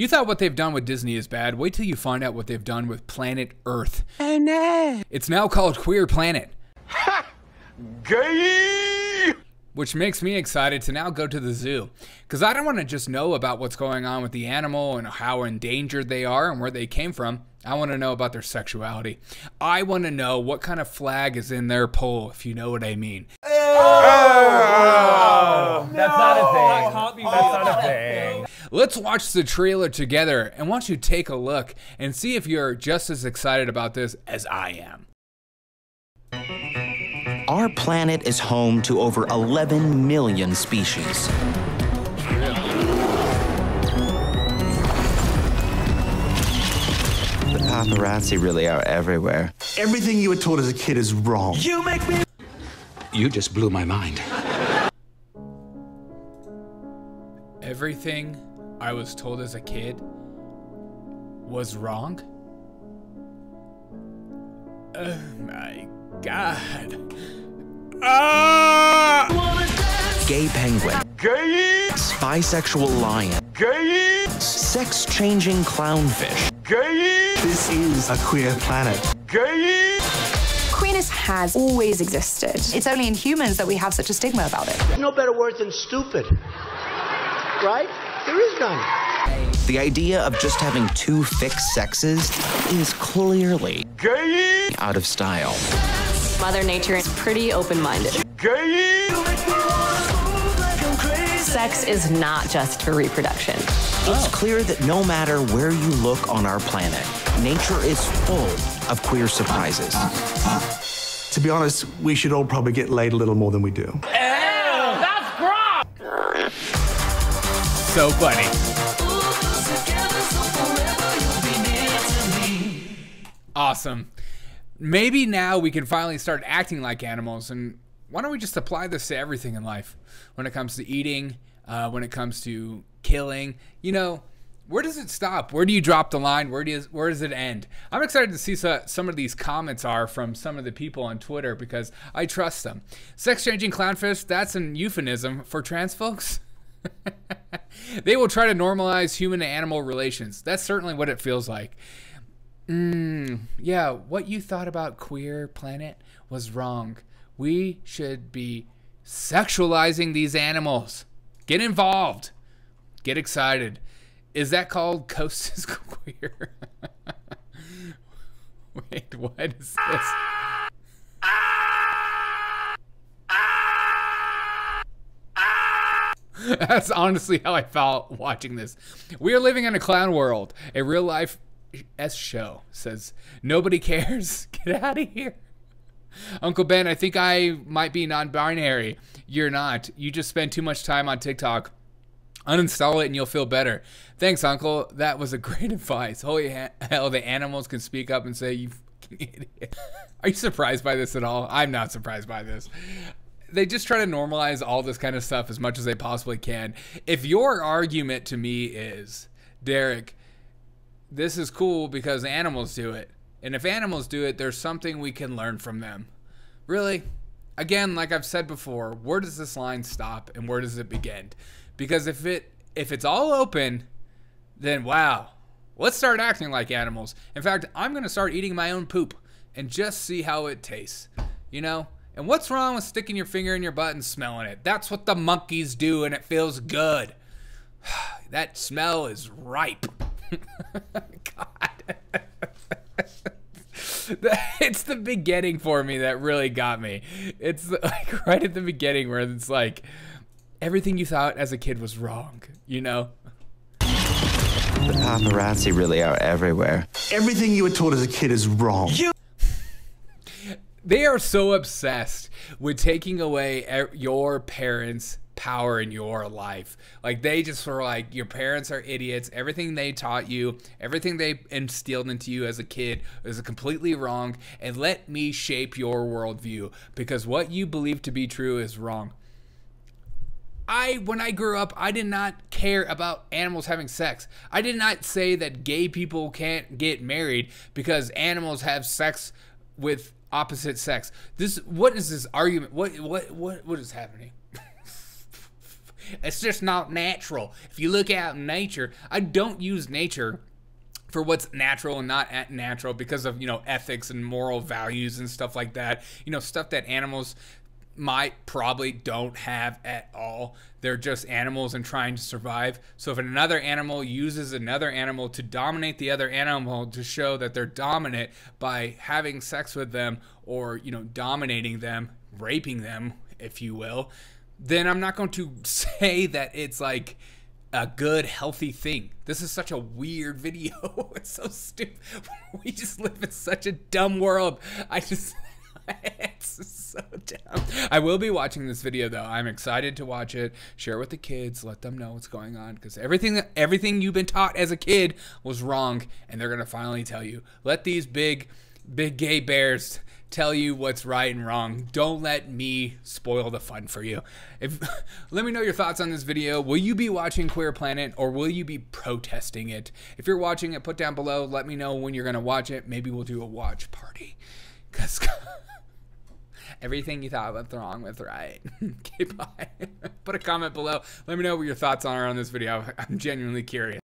You thought what they've done with Disney is bad, wait till you find out what they've done with planet Earth. Oh no! It's now called Queer Planet. Ha! Gay! Which makes me excited to now go to the zoo. Because I don't want to just know about what's going on with the animal and how endangered they are and where they came from. I want to know about their sexuality. I want to know what kind of flag is in their pole, if you know what I mean. Oh, no. That's not a thing. That can't be. That's not a thing. Let's watch the trailer together, and why don't you take a look and see if you're just as excited about this as I am. Our planet is home to over 11 million species. The paparazzi really are everywhere. Everything you were taught as a kid is wrong. You make me... You just blew my mind. Everything I was told as a kid was wrong? Oh my God. Ah! Gay penguin. Gay! Bisexual lion. Gay! Sex-changing clownfish. Gay! This is a queer planet. Gay! Queerness has always existed. It's only in humans that we have such a stigma about it. No better words than stupid. Right? There is none. The idea of just having two fixed sexes is clearly gay out of style. Mother Nature is pretty open-minded. Gay. Sex is not just for reproduction. Oh. It's clear that no matter where you look on our planet, nature is full of queer surprises. To be honest, we should all probably get laid a little more than we do. So funny. Awesome. Maybe now we can finally start acting like animals, and why don't we just apply this to everything in life? When it comes to eating, when it comes to killing, you know, where does it stop? Where do you drop the line? Where does it end? I'm excited to see some of these comments are from some of the people on Twitter because I trust them. Sex-changing clownfish, that's an euphemism for trans folks. They will try to normalize human to animal relations. That's certainly what it feels like. Yeah, what you thought about Queer Planet was wrong. We should be sexualizing these animals. Get involved. Get excited. Is that called Coast is Queer? Wait, what is this? That's honestly how I felt watching this. We are living in a clown world. A real life S show says, nobody cares. Get out of here. Uncle Ben, I think I might be non-binary. You're not. You just spend too much time on TikTok. Uninstall it and you'll feel better. Thanks, Uncle. That was a great advice. Holy hell, the animals can speak up and say, you fucking idiot. Are you surprised by this at all? I'm not surprised by this. They just try to normalize all this kind of stuff as much as they possibly can. If your argument to me is, Derek, this is cool because animals do it. And if animals do it, there's something we can learn from them. Really? Again, like I've said before, where does this line stop and where does it begin? Because if it's all open, then wow, let's start acting like animals. In fact, I'm going to start eating my own poop and just see how it tastes, you know? And what's wrong with sticking your finger in your butt and smelling it? That's what the monkeys do, and it feels good. That smell is ripe. God. It's the beginning for me that really got me. It's like right at the beginning where it's like, everything you thought as a kid was wrong, you know? The paparazzi really are everywhere. Everything you were taught as a kid is wrong. They are so obsessed with taking away your parents' power in your life. Like, they just were like, your parents are idiots. Everything they taught you, everything they instilled into you as a kid is completely wrong. And let me shape your worldview because what you believe to be true is wrong. When I grew up, I did not care about animals having sex. I did not say that gay people can't get married because animals have sex with opposite sex. What is this argument? What is happening? It's just not natural. If you look out in nature, I don't use nature for what's natural and not natural because of, you know, ethics and moral values and stuff like that. You know, stuff that animals might probably don't have at all. They're just animals and trying to survive. So if another animal uses another animal to dominate the other animal to show that they're dominant by having sex with them or, you know, dominating them, raping them, if you will, then I'm not going to say that it's like a good, healthy thing. This is such a weird video. It's so stupid. We just live in such a dumb world. It's so dumb. I will be watching this video though. I'm excited to watch it. Share with the kids. Let them know what's going on, because everything you've been taught as a kid was wrong, and they're gonna finally tell you. Let these big gay bears tell you what's right and wrong. Don't let me spoil the fun for you. Let me know your thoughts on this video. Will you be watching Queer Planet, or will you be protesting it? If you're watching it, put down below. Let me know when you're gonna watch it. Maybe we'll do a watch party. Cause everything you thought was wrong was right. Okay, bye. Put a comment below. Let me know what your thoughts are on this video. I'm genuinely curious.